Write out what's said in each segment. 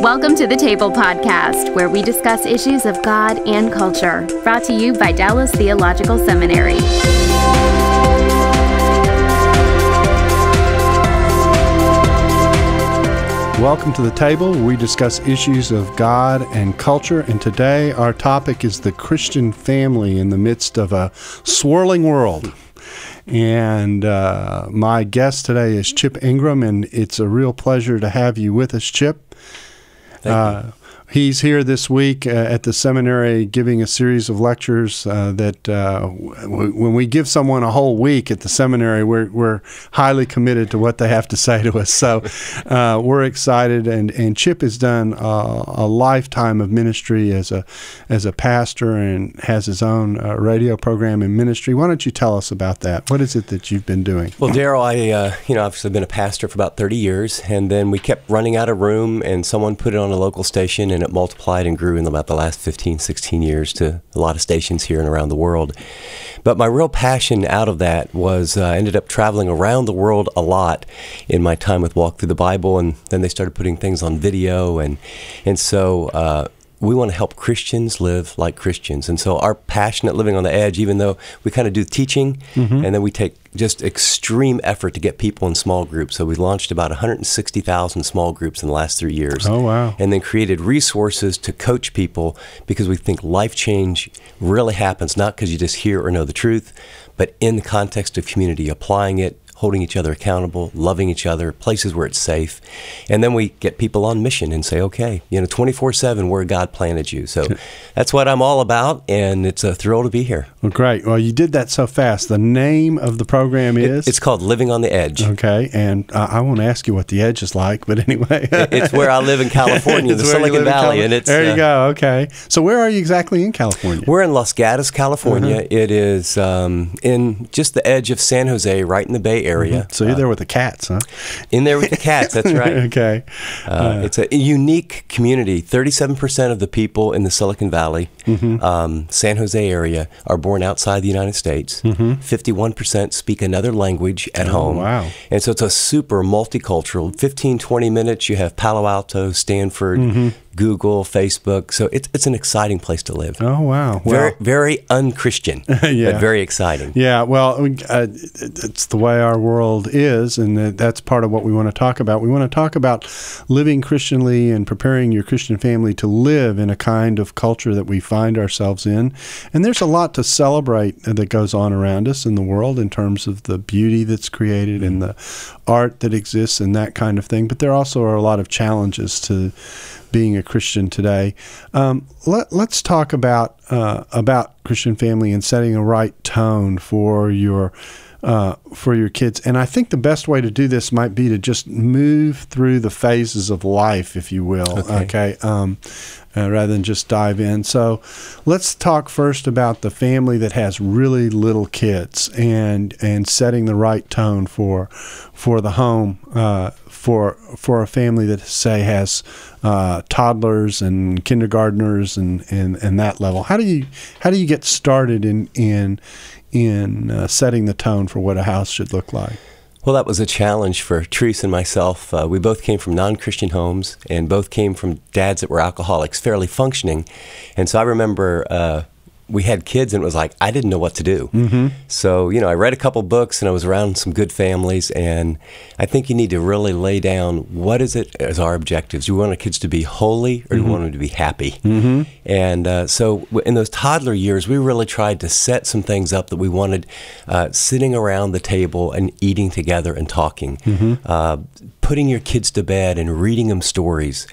Welcome to The Table Podcast, where we discuss issues of God and culture, brought to you by Dallas Theological Seminary. Welcome to The Table. We discuss issues of God and culture, and today our topic is the Christian family in the midst of a swirling world. And my guest today is Chip Ingram, and it's a real pleasure to have you with us, Chip. Thank you. He's here this week at the seminary giving a series of lectures when we give someone a whole week at the seminary, we're highly committed to what they have to say to us. So we're excited, and Chip has done a lifetime of ministry as a pastor and has his own radio program and ministry. Why don't you tell us about that? What is it that you've been doing? Well, Darrell, I obviously been a pastor for about 30 years, and then we kept running out of room, and someone put it on a local station, and it multiplied and grew in about the last 15, 16 years to a lot of stations here and around the world. But my real passion out of that was I ended up traveling around the world a lot in my time with Walk Through the Bible, and then they started putting things on video, and so we want to help Christians live like Christians. And so our passion at Living on the Edge, even though we kind of do teaching, mm-hmm. and then we take just extreme effort to get people in small groups. So we launched about 160,000 small groups in the last 3 years. Oh, wow. And then created resources to coach people, because we think life change really happens, not because you just hear or know the truth, but in the context of community, applying it, holding each other accountable, loving each other, places where it's safe. And then we get people on mission and say, okay, 24/7, where God planted you. So that's what I'm all about, and it's a thrill to be here. Well, great. Well, you did that so fast. The name of the program is? It's called Living on the Edge. Okay, and I won't ask you what the edge is like, but anyway. It's where I live in California, the Silicon Valley. And it's, there you go, okay. So where are you exactly in California? We're in Los Gatos, California. Uh-huh. It is in just the edge of San Jose, right in the Bay Area. So you're there with the cats, huh? In there with the cats, that's right. Okay. It's a unique community. 37% of the people in the Silicon Valley, mm-hmm. San Jose area, are born outside the United States. 51% mm-hmm. speak another language at home. Wow. And so it's a super multicultural. 15, 20 minutes, you have Palo Alto, Stanford, mm-hmm. Google, Facebook. So it's an exciting place to live. Oh, wow. Very, very un-Christian, yeah. But very exciting. Yeah, well, it's the way our world is, and that's part of what we want to talk about. We want to talk about living Christianly and preparing your Christian family to live in a kind of culture that we find ourselves in. And there's a lot to celebrate that goes on around us in the world in terms of the beauty that's created and the art that exists and that kind of thing. But there also are a lot of challenges to being a Christian today. Let's talk about Christian family and setting a right tone for your kids. And I think the best way to do this might be to just move through the phases of life, if you will, okay? Rather than just dive in. So let's talk first about the family that has really little kids and setting the right tone for the home, for a family that, say, has toddlers and kindergartners and that level. How do you get started in setting the tone for what a house should look like? Well, that was a challenge for Teresa and myself. We both came from non-Christian homes, and both came from dads that were alcoholics, fairly functioning. And so I remember we had kids, and it was like, I didn't know what to do. Mm-hmm. So, I read a couple books, and I was around some good families, and I think you need to really lay down, what is it as our objectives? Do we want our kids to be holy, or mm-hmm. do we want them to be happy? Mm-hmm. And so in those toddler years, we really tried to set some things up that we wanted, sitting around the table and eating together and talking, mm-hmm. Putting your kids to bed and reading them stories.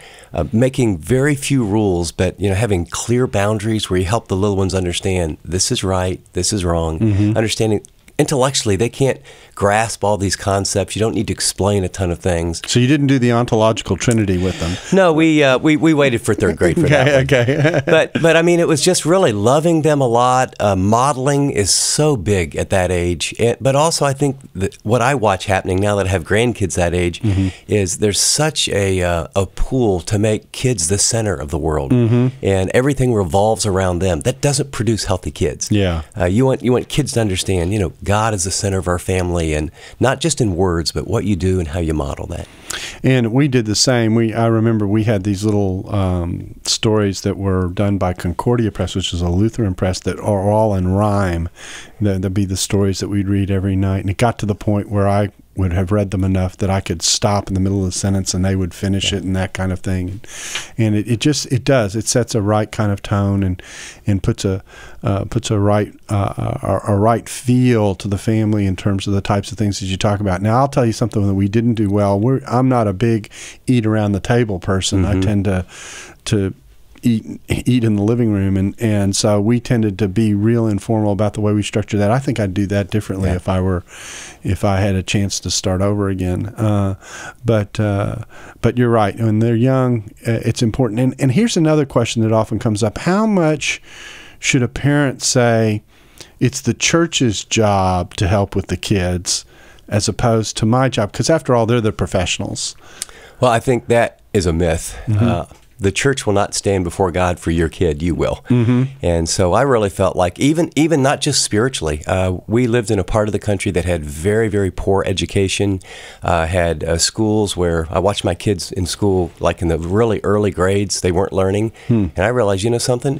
Making very few rules, but having clear boundaries where you help the little ones understand this is right, this is wrong. Mm-hmm. Understanding intellectually, they can't grasp all these concepts. You don't need to explain a ton of things. So you didn't do the ontological trinity with them. No, we waited for third grade for that. Okay. But I mean, it was just really loving them a lot. Modeling is so big at that age. But also, I think that what I watch happening now that I have grandkids that age, mm-hmm. is there's such a pool to make kids the center of the world, mm-hmm. and everything revolves around them. That doesn't produce healthy kids. Yeah. You want kids to understand, God is the center of our family, and not just in words, but what you do and how you model that. And we did the same. I remember we had these little stories that were done by Concordia Press, which is a Lutheran press, that are all in rhyme. That'd be the stories that we'd read every night. And it got to the point where I would have read them enough that I could stop in the middle of the sentence and they would finish it and that kind of thing. And it does. It sets a right kind of tone and puts a right feel to the family in terms of the types of things that you talk about. Now, I'll tell you something that we didn't do well. I'm not a big eat around the table person. Mm-hmm. I tend to eat in the living room, and so we tended to be real informal about the way we structure that. I think I'd do that differently if I had a chance to start over again. But you're right. When they're young, it's important. And here's another question that often comes up: how much should a parent say it's the church's job to help with the kids, as opposed to my job? Because after all, they're the professionals. Well, I think that is a myth. Mm-hmm. The church will not stand before God for your kid. You will. Mm-hmm. And so I really felt like even not just spiritually, we lived in a part of the country that had very, very poor education, had schools where I watched my kids in school, like in the really early grades, they weren't learning. Hmm. And I realized, you know something?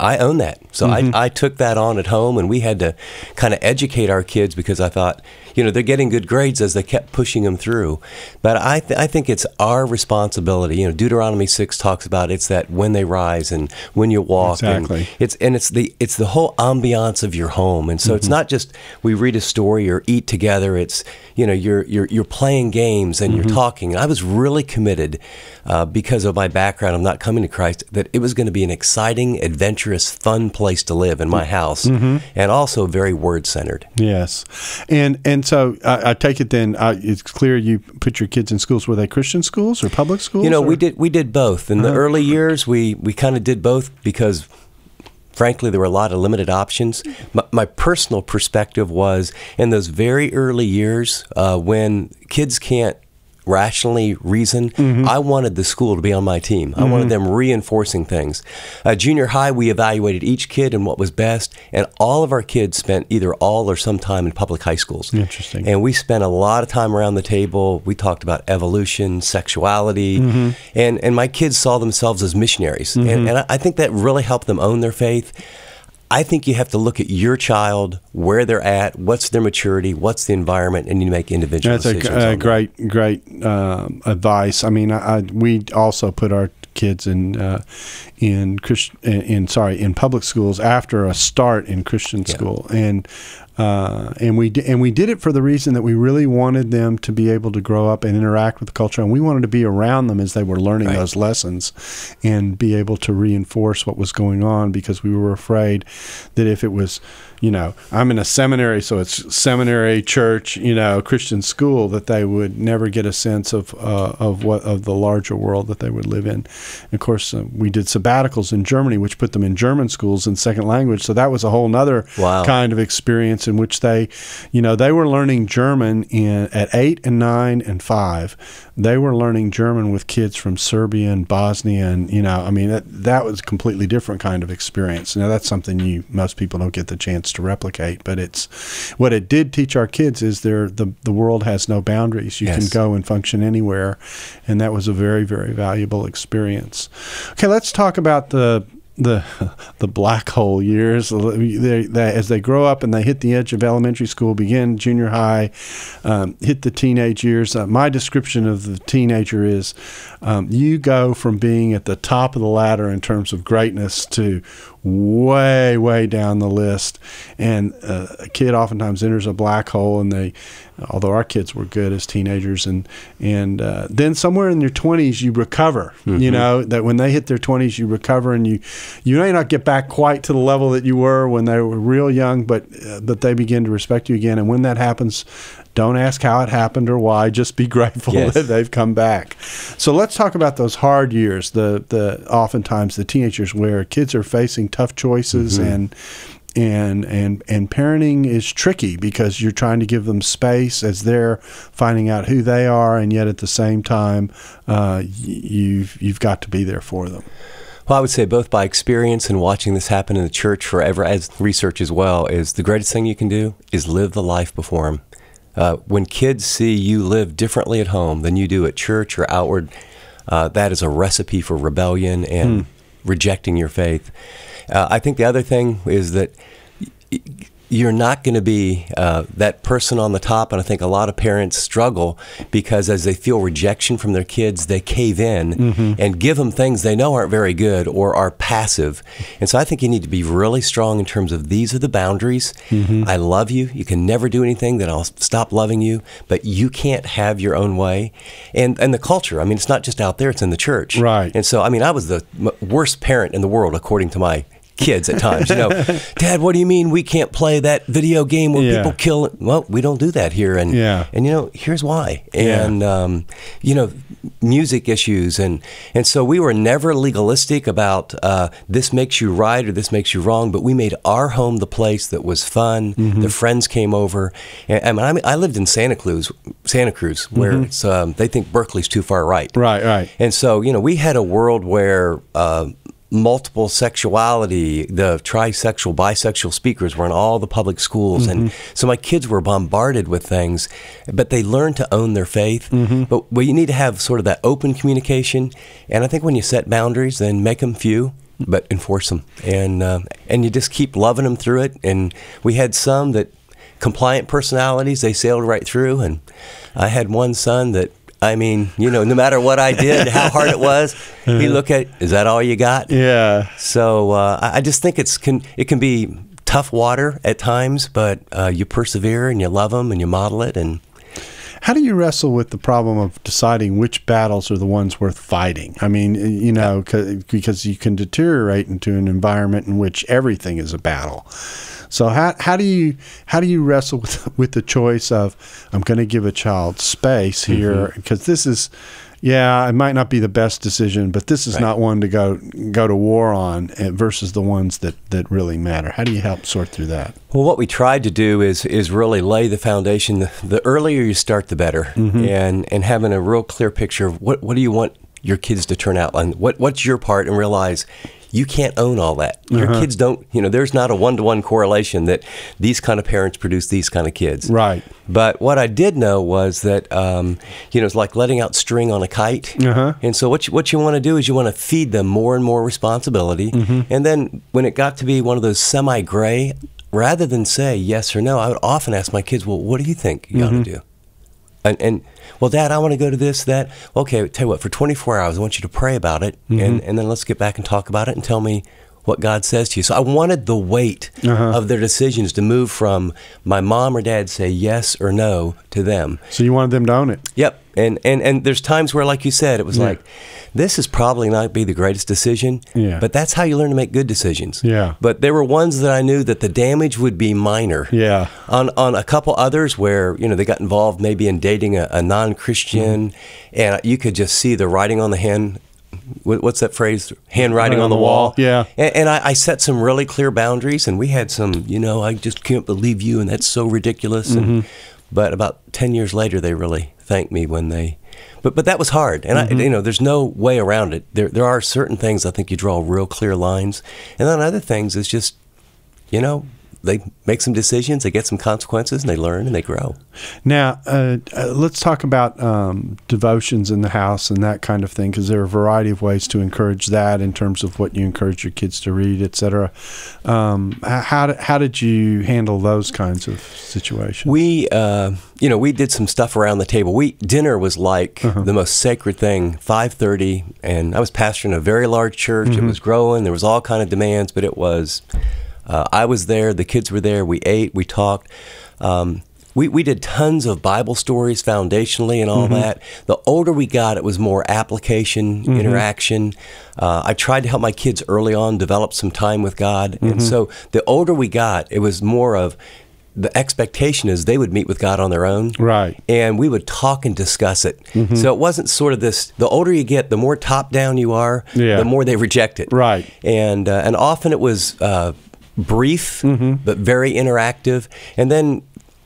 I own that. So mm-hmm. I took that on at home, and we had to kind of educate our kids because I thought, you know, they're getting good grades as they kept pushing them through. But I think it's our responsibility. You know, Deuteronomy 6 talks about it's that when they rise and when you walk. Exactly. And it's the whole ambiance of your home. And so mm-hmm. it's not just we read a story or eat together. It's, you know, you're playing games and mm-hmm. you're talking. And I was really committed because of my background of not coming to Christ that it was going to be an exciting, adventurous, fun place to live in my house, mm-hmm. and also very word-centered. Yes. And so I take it then, it's clear you put your kids in schools. Were they Christian schools or public schools? You know, or? We did both. In the early years, we kind of did both because, frankly, there were a lot of limited options. My personal perspective was, in those very early years, when kids can't rationally reason, mm-hmm. I wanted the school to be on my team. I mm-hmm. wanted them reinforcing things. Junior high, we evaluated each kid and what was best, and all of our kids spent either all or some time in public high schools. Interesting. And we spent a lot of time around the table. We talked about evolution, sexuality, mm-hmm. and my kids saw themselves as missionaries. Mm-hmm. And I think that really helped them own their faith. I think you have to look at your child, where they're at, what's their maturity, what's the environment, and you make individual decisions. That's a great advice. I mean, we also put our kids in public schools after a start in Christian school, and we did it for the reason that we really wanted them to be able to grow up and interact with the culture, and we wanted to be around them as they were learning those lessons and be able to reinforce what was going on, because we were afraid that if it was, you know, I'm in a seminary, so it's seminary, church, you know, Christian school, that they would never get a sense of the larger world that they would live in. And of course, we did sabbaticals in Germany, which put them in German schools in second language. So that was a whole other kind of experience in which they, you know, they were learning German at 8 and 9 and 5. They were learning German with kids from Serbia and Bosnia, and, you know, I mean, that was a completely different kind of experience. Now, that's something most people don't get the chance to replicate, but what it did teach our kids is the world has no boundaries. You can go and function anywhere, and that was a very, very valuable experience. Okay, let's talk about the black hole years. As they grow up and they hit the edge of elementary school, begin junior high, hit the teenage years. My description of the teenager is you go from being at the top of the ladder in terms of greatness to way, way down the list. And a kid oftentimes enters a black hole, and although our kids were good as teenagers, and then somewhere in your 20s, you recover. Mm-hmm. You know, that when they hit their 20s, you recover, and you may not get back quite to the level that you were when they were real young, but they begin to respect you again. And when that happens, don't ask how it happened or why. Just be grateful that they've come back. So let's talk about those hard years, the oftentimes the teenagers where kids are facing tough choices, mm-hmm. and parenting is tricky because you're trying to give them space as they're finding out who they are, and yet at the same time, you've got to be there for them. Well, I would say both by experience and watching this happen in the church forever, as research as well, is the greatest thing you can do is live the life before them. When kids see you live differently at home than you do at church or outward, that is a recipe for rebellion and rejecting your faith. I think the other thing is that you're not going to be that person on the top, and I think a lot of parents struggle because as they feel rejection from their kids, they cave in and give them things they know aren't very good or are passive. And so I think you need to be really strong in terms of these are the boundaries. I love you. You can never do anything that I'll stop loving you, but you can't have your own way. And the culture, I mean, it's not just out there, it's in the church. Right. And so, I mean, I was the worst parent in the world, according to my kids at times, you know, Dad, what do you mean we can't play that video game where people kill? Well, we don't do that here. And, and you know, here's why. And, you know, music issues. And so we were never legalistic about this makes you right or this makes you wrong, but we made our home the place that was fun. The friends came over. And I lived in Santa Cruz, where it's, they think Berkeley's too far right. Right, right. And so, you know, we had a world where multiple sexuality, the trisexual, bisexual speakers were in all the public schools. And so my kids were bombarded with things, but they learned to own their faith. But you need to have sort of that open communication. And I think when you set boundaries, then make them few, but enforce them. And you just keep loving them through it. And we had some that compliant personalities, they sailed right through. And I had one son that, I mean, you know, no matter what I did, how hard it was, we look at, is that all you got? Yeah. So I just think it can be tough water at times, but you persevere and you love them and you model it. And how do you wrestle with the problem of deciding which battles are the ones worth fighting? I mean, you know, because you can deteriorate into an environment in which everything is a battle. So how do you wrestle with the choice of, I'm going to give a child space here because this is, it might not be the best decision, but this is not one to go to war on versus the ones that really matter. How do you help sort through that? Well, what we tried to do is really lay the foundation. The earlier you start, the better, and having a real clear picture of what do you want your kids to turn out on, what's your part, and realize you can't own all that. Your kids don't, you know, there's not a one-to-one correlation that these kind of parents produce these kind of kids. Right. But what I did know was that, you know, it's like letting out string on a kite. And so what you want to do is you want to feed them more and more responsibility. And then when it got to be one of those semi-gray, rather than say yes or no, I would often ask my kids, well, what do you think you ought to do? And well, Dad, I want to go to this, that. Okay, tell you what, for 24 hours, I want you to pray about it, and then let's get back and talk about it and tell me what God says to you. So I wanted the weight of their decisions to move from my mom or dad say yes or no to them. So you wanted them to own it. Yep. And there's times where, like you said, it was like, this is probably not be the greatest decision, but that's how you learn to make good decisions. Yeah. But there were ones that I knew that the damage would be minor. Yeah. On a couple others where, you know, they got involved maybe in dating a non-Christian, and you could just see the writing on the hand. What's that phrase? Handwriting on the wall. Yeah. And I set some really clear boundaries, and we had some, you know, I just can't believe you, and that's so ridiculous. And, but about 10 years later, they really thanked me when they, but that was hard. And I, you know, there's no way around it. There are certain things I think you draw real clear lines. And then other things is just, you know, they make some decisions, they get some consequences, and they learn and they grow. Now, let's talk about devotions in the house and that kind of thing, because there are a variety of ways to encourage that in terms of what you encourage your kids to read, et cetera. How did you handle those kinds of situations? We, you know, we did some stuff around the table. Dinner was like the most sacred thing, 5:30, and I was pastoring a very large church. It was growing. There was all kind of demands, but it was... I was there, the kids were there, we ate, we talked. We did tons of Bible stories foundationally and all that. The older we got, it was more application, interaction. I tried to help my kids early on develop some time with God. And so the older we got, it was more of the expectation is they would meet with God on their own. Right. And we would talk and discuss it. So it wasn't sort of this, the older you get, the more top down you are, the more they reject it. Right. And often it was... brief, but very interactive. And then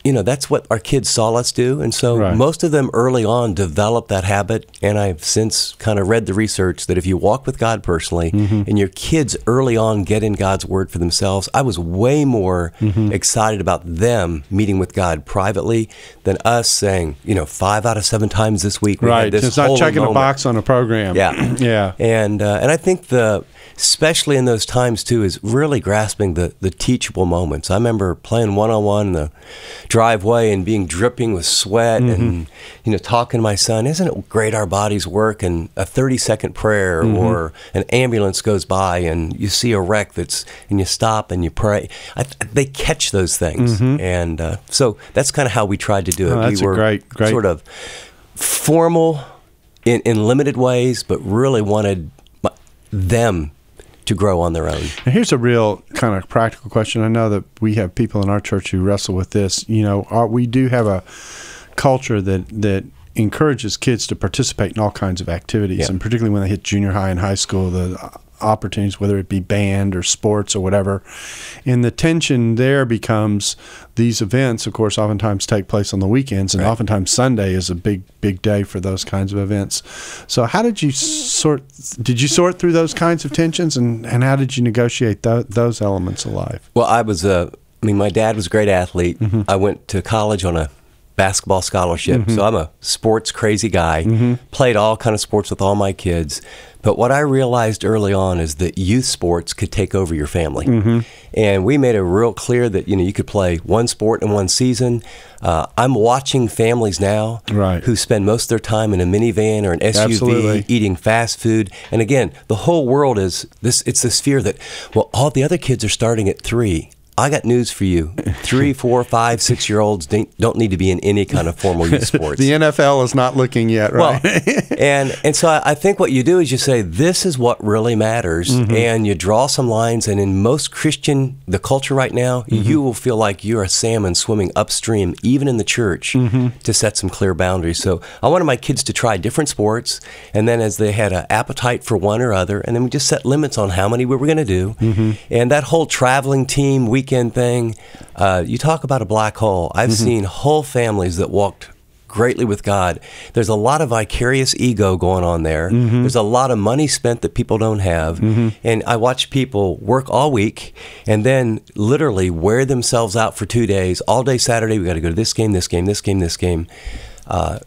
you know, that's what our kids saw us do. And so most of them early on developed that habit. And I've since kind of read the research that if you walk with God personally and your kids early on get in God's word for themselves, I was way more excited about them meeting with God privately than us saying, you know, 5 out of 7 times this week. We had this it's not checking a box on a program. Yeah. And I think the, especially in those times too, is really grasping the teachable moments. I remember playing one-on-one in the driveway and being dripping with sweat and, you know, talking to my son, isn't it great our bodies work? And a 30-second prayer or an ambulance goes by and you see a wreck that's, and you stop and you pray. They catch those things. And so that's kind of how we tried to do it. Oh, that's we were great. Sort of formal in limited ways, but really wanted them to grow on their own. Now, here's a real kind of practical question. I know that we have people in our church who wrestle with this. You know, we do have a culture that encourages kids to participate in all kinds of activities, and particularly when they hit junior high and high school, the opportunities, whether it be band or sports or whatever. And the tension there becomes these events, of course, oftentimes take place on the weekends, and oftentimes Sunday is a big, big day for those kinds of events. So how did you sort through those kinds of tensions, and how did you negotiate those elements of life? Well, my dad was a great athlete. I went to college on a basketball scholarship, so I'm a sports crazy guy, played all kind of sports with all my kids. But what I realized early on is that youth sports could take over your family. And we made it real clear that, you know, you could play one sport in one season. I'm watching families now who spend most of their time in a minivan or an SUV eating fast food. And again, the whole world is this. It's this fear that, well, all the other kids are starting at 3. I got news for you. 3, 4, 5, 6-year-olds don't need to be in any kind of formal youth sports. The NFL is not looking yet, right? Well, and so I think what you do is you say, this is what really matters, and you draw some lines, and in most Christian, the culture right now, you will feel like you're a salmon swimming upstream, even in the church, to set some clear boundaries. So I wanted my kids to try different sports, and then as they had an appetite for one or other, and then we just set limits on how many we were going to do. And that whole traveling team, weekend thing, you talk about a black hole. I've seen whole families that walked greatly with God. There's a lot of vicarious ego going on there. There's a lot of money spent that people don't have. And I watch people work all week and then literally wear themselves out for 2 days. All day Saturday, we got to go to this game, this game, this game, this game.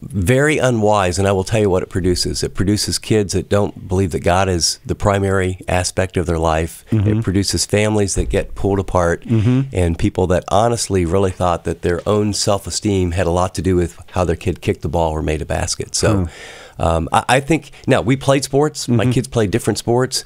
Very unwise, and I will tell you what it produces. It produces kids that don't believe that God is the primary aspect of their life. It produces families that get pulled apart, and people that honestly really thought that their own self-esteem had a lot to do with how their kid kicked the ball or made a basket. So I think, now, we played sports. My kids played different sports.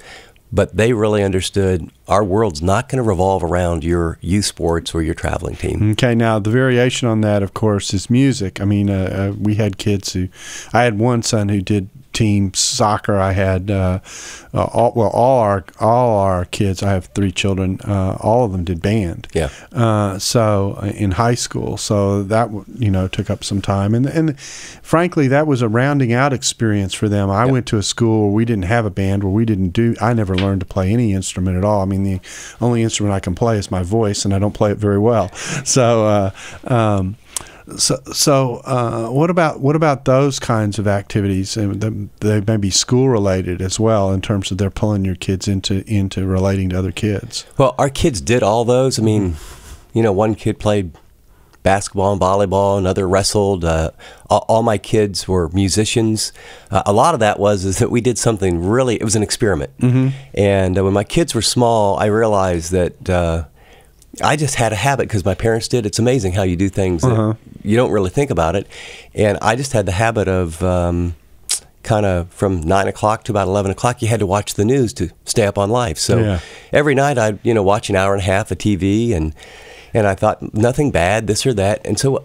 But they really understood our world's not going to revolve around your youth sports or your traveling team. Okay, now the variation on that, of course, is music. I mean, we had kids who, I had one son who did team soccer. I had all our kids. I have 3 children. All of them did band. Yeah. So in high school, so that took up some time, and frankly, that was a rounding out experience for them. I went to a school where we didn't have a band, where we didn't do. I never learned to play any instrument at all. I mean, the only instrument I can play is my voice, and I don't play it very well. So. So what about those kinds of activities? They may be school related as well, in terms of they're pulling your kids into relating to other kids. Well, our kids did all those. I mean, one kid played basketball and volleyball, another wrestled. All my kids were musicians. A lot of that was that we did something really. It was an experiment. And when my kids were small, I realized that. I just had a habit because my parents did. It's amazing how you do things that you don't really think about it. And I just had the habit of kind of from 9 o'clock to about 11 o'clock, you had to watch the news to stay up on life. So every night I'd watch an hour and a half of TV, and I thought nothing bad, this or that. And so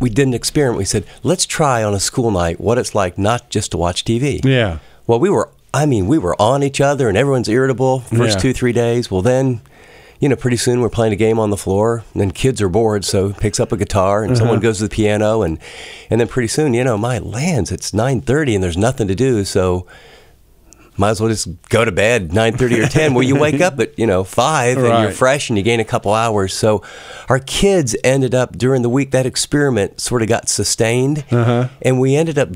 we did an experiment. We said, let's try on a school night what it's like not just to watch TV. Yeah. Well, we were on each other, and everyone's irritable first 2-3 days. Well, then... pretty soon we're playing a game on the floor, and then kids are bored, so picks up a guitar, and someone goes to the piano, and then pretty soon, my lands, it's 9:30, and there's nothing to do, so might as well just go to bed 9:30 or 10, where you wake up at 5 and you're fresh and you gain a couple hours. So our kids ended up during the week, that experiment sort of got sustained, and we ended up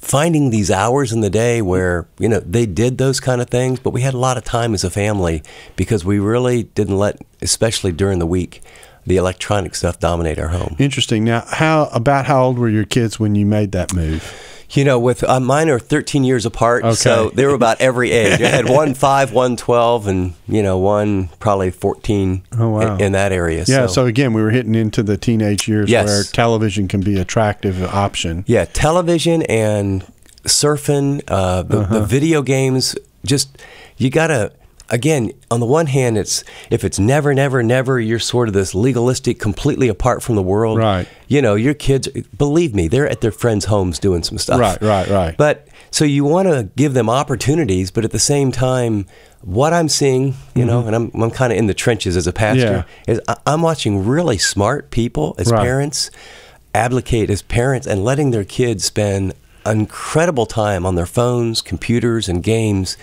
finding these hours in the day where they did those kind of things, but we had a lot of time as a family because we really didn't let, especially during the week, the electronic stuff dominate our home. Interesting. Now, about how old were your kids when you made that move? You know, with mine are 13 years apart, so they were about every age. I had one 5, one 12, and one probably 14 in that area. Yeah, so again, we were hitting into the teenage years where television can be an attractive option. Yeah, television and surfing, the video games, just, you got to... Again, on the one hand, it's if it's never, never, never, you're sort of this legalistic, completely apart from the world. Right. You know, your kids, believe me, they're at their friends' homes doing some stuff. Right. But so you want to give them opportunities, but at the same time, what I'm seeing, you know, and I'm kind of in the trenches as a pastor, is I'm watching really smart people as parents abdicate as parents and letting their kids spend incredible time on their phones, computers, and games,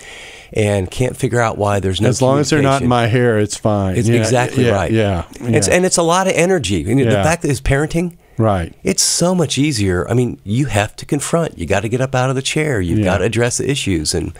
and can't figure out why there's no. As long as they're not in my hair, it's fine. It's exactly right. Yeah. It's a lot of energy. And the fact that it's parenting, it's so much easier. I mean, you have to confront. You got to get up out of the chair. You've got to address the issues. And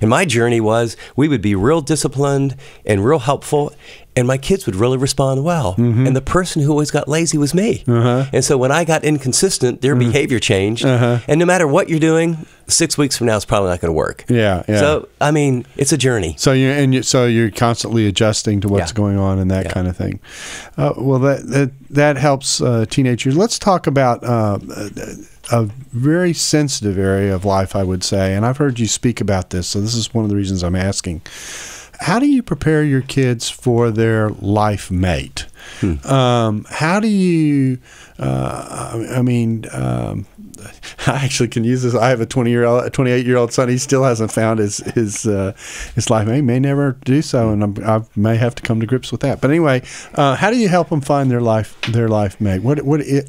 my journey was we would be real disciplined and real helpful, and my kids would really respond well. And the person who always got lazy was me. And so when I got inconsistent, their behavior changed. And no matter what you're doing, 6 weeks from now, it's probably not going to work. Yeah. So, I mean, it's a journey. So you're constantly adjusting to what's going on and that kind of thing. Well, that helps teenagers. Let's talk about... a very sensitive area of life, I would say, and I've heard you speak about this, so this is one of the reasons I'm asking. How do you prepare your kids for their life mate? How do you, I actually can use this. I have a 28-year-old son. He still hasn't found his life mate. He may never do so, and I may have to come to grips with that. But anyway, how do you help them find their life mate? What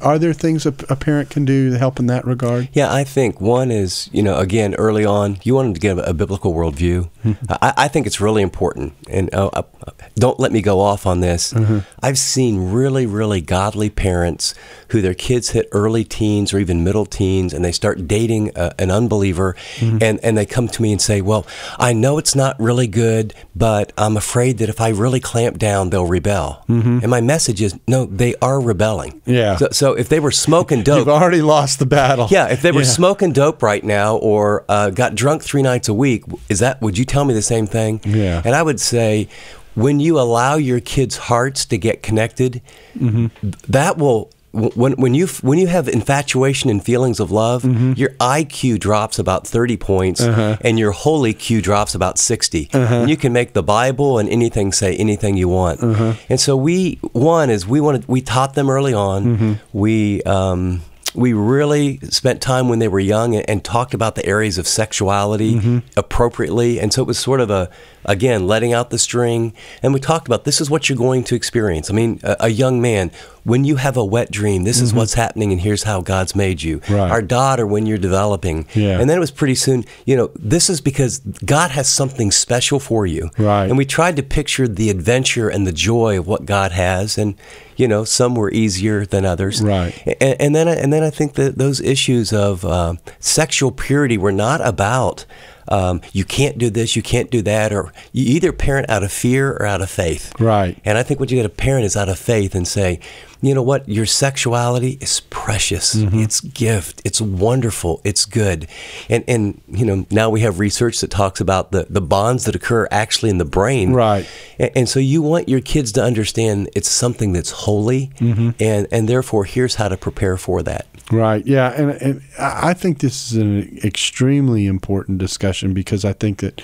are there things a parent can do to help in that regard? Yeah, I think one is, again, early on, you want them to get a biblical worldview. I think it's really important, and don't let me go off on this. I've seen really, really godly parents who their kids hit early teens or even middle teens, and they start dating an unbeliever, and they come to me and say, well, I know it's not really good, but I'm afraid that if I really clamp down, they'll rebel. And my message is, no, they are rebelling. So if they were smoking dope... You've already lost the battle. If they were smoking dope right now or got drunk 3 nights a week, would you tell me the same thing? And I would say... When you allow your kids' hearts to get connected, that will when you have infatuation and feelings of love, your IQ drops about 30 points and your holy Q drops about 60. And you can make the Bible and anything say anything you want. And so we taught them early on. We really spent time when they were young and talked about the areas of sexuality appropriately. And so it was sort of again, letting out the string. And we talked about this is what you're going to experience. I mean, a young man, when you have a wet dream, this is what's happening and here's how God's made you. Our daughter, when you're developing. And then it was pretty soon, this is because God has something special for you. And we tried to picture the adventure and the joy of what God has. And, some were easier than others. And then I think that those issues of sexual purity were not about you can't do this, you can't do that, or you either parent out of fear or out of faith. And I think what you got to parent is out of faith and say, you know what, your sexuality is precious. It's a gift. It's wonderful. It's good. And now we have research that talks about the bonds that occur actually in the brain. And so you want your kids to understand it's something that's holy, and therefore here's how to prepare for that. And I think this is an extremely important discussion because I think that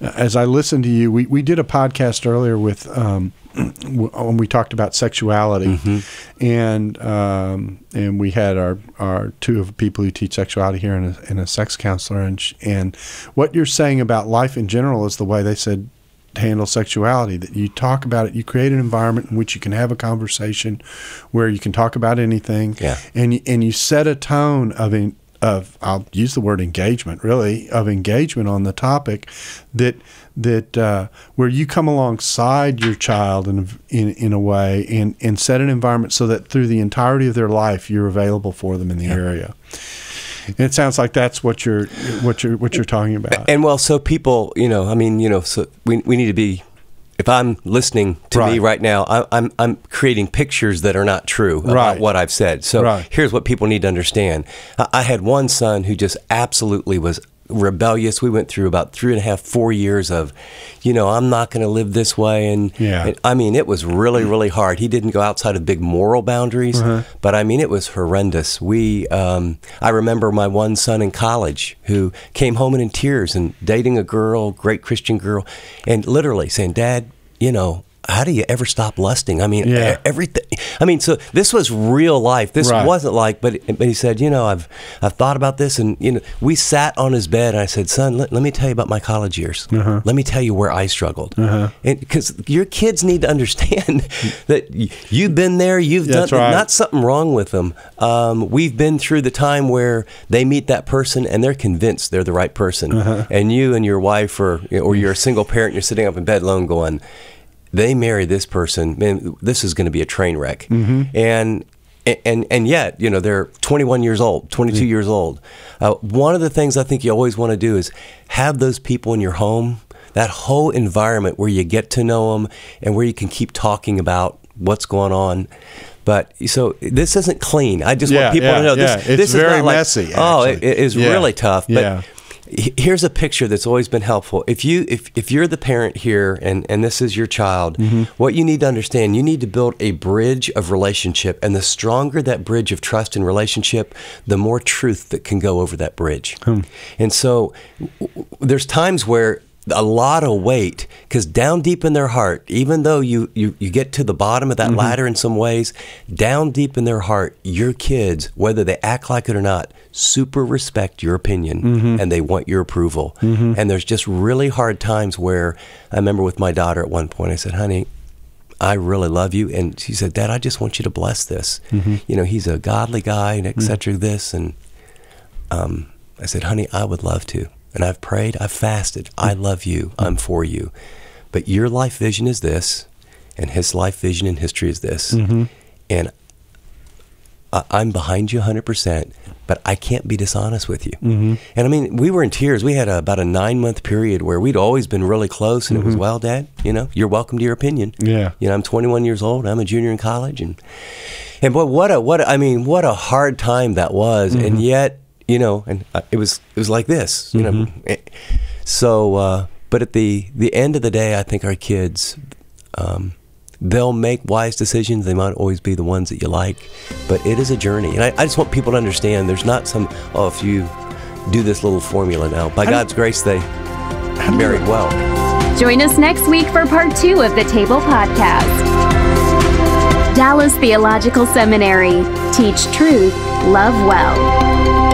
as I listen to you, we did a podcast earlier with when we talked about sexuality, and we had our two of people who teach sexuality here and a sex counselor, and what you're saying about life in general is the way they said to handle sexuality, that you talk about it, you create an environment in which you can have a conversation where you can talk about anything, and you set a tone of of, I'll use the word engagement, really, of engagement on the topic that where you come alongside your child in a way and set an environment so that through the entirety of their life you're available for them in the area. And it sounds like that's what you're talking about. And well, so people, so we need to be. If I'm listening to me right now, I'm creating pictures that are not true about what I've said. So here's what people need to understand. I had one son who just absolutely was rebellious. We went through about 3.5, 4 years of, I'm not going to live this way. And I mean, it was really, really hard. He didn't go outside of big moral boundaries, but I mean, it was horrendous. I remember my one son in college who came home in tears and dating a girl, great Christian girl, and literally saying, Dad, how do you ever stop lusting? I mean, everything. I mean, so this was real life. This wasn't like, but he said, I've thought about this, and we sat on his bed, and I said, son, let me tell you about my college years. Let me tell you where I struggled, because your kids need to understand that you've been there. You've done not something wrong with them. We've been through the time where they meet that person and they're convinced they're the right person, and you and your wife or you're a single parent, you're sitting up in bed alone, going, they marry this person, man, this is going to be a train wreck. And yet, they're 21 years old, 22 years old. One of the things I think you always want to do is have those people in your home, that whole environment where you get to know them and where you can keep talking about what's going on. But so this isn't clean. I just want people to know this. It's this is very messy. Oh, it is really tough. But here's a picture that's always been helpful. If you're the parent here and this is your child, what you need to understand, you need to build a bridge of relationship. And the stronger that bridge of trust and relationship, the more truth that can go over that bridge. And so there's times where a lot of weight, because down deep in their heart, even though you get to the bottom of that ladder in some ways, down deep in their heart, your kids, whether they act like it or not, super respect your opinion and they want your approval. And there's just really hard times where I remember with my daughter at one point, I said, honey, I really love you. And she said, Dad, I just want you to bless this. He's a godly guy and et cetera, this. And I said, honey, I would love to. And I've prayed, I've fasted, I love you, I'm for you. But your life vision is this, and his life vision and history is this. And I'm behind you 100%, but I can't be dishonest with you. And I mean, we were in tears. We had about a 9-month period where we'd always been really close, and it was, well, Dad, you're welcome to your opinion. I'm 21 years old, I'm a junior in college, and boy, what a hard time that was, and yet, it was like this, So, but at the end of the day, I think our kids, they'll make wise decisions. They might always be the ones that you like, but it is a journey. And I just want people to understand there's not some, oh, if you do this little formula now, by God's grace, they married well. Join us next week for part 2 of the Table Podcast. Dallas Theological Seminary. Teach truth, love well.